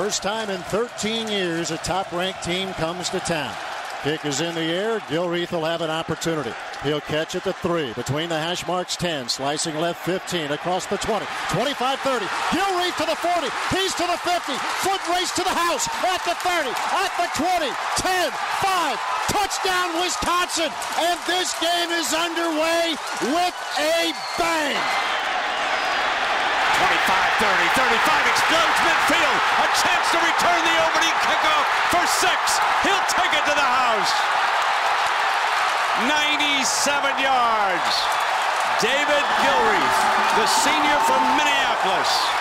First time in 13 years a top-ranked team comes to town. Kick is in the air. Gilreath will have an opportunity. He'll catch at the 3. Between the hash marks, 10. Slicing left, 15. Across the 20. 25, 30. Gilreath to the 40. He's to the 50. Foot race to the house. At the 30. At the 20. 10. 5. Touchdown, Wisconsin. And this game is underway with a bang. 25, 30, 35. Explodes midfield. A chance to return the opening kickoff for 6. He'll take it to the house. 97 yards. David Gilreath, the senior from Minneapolis.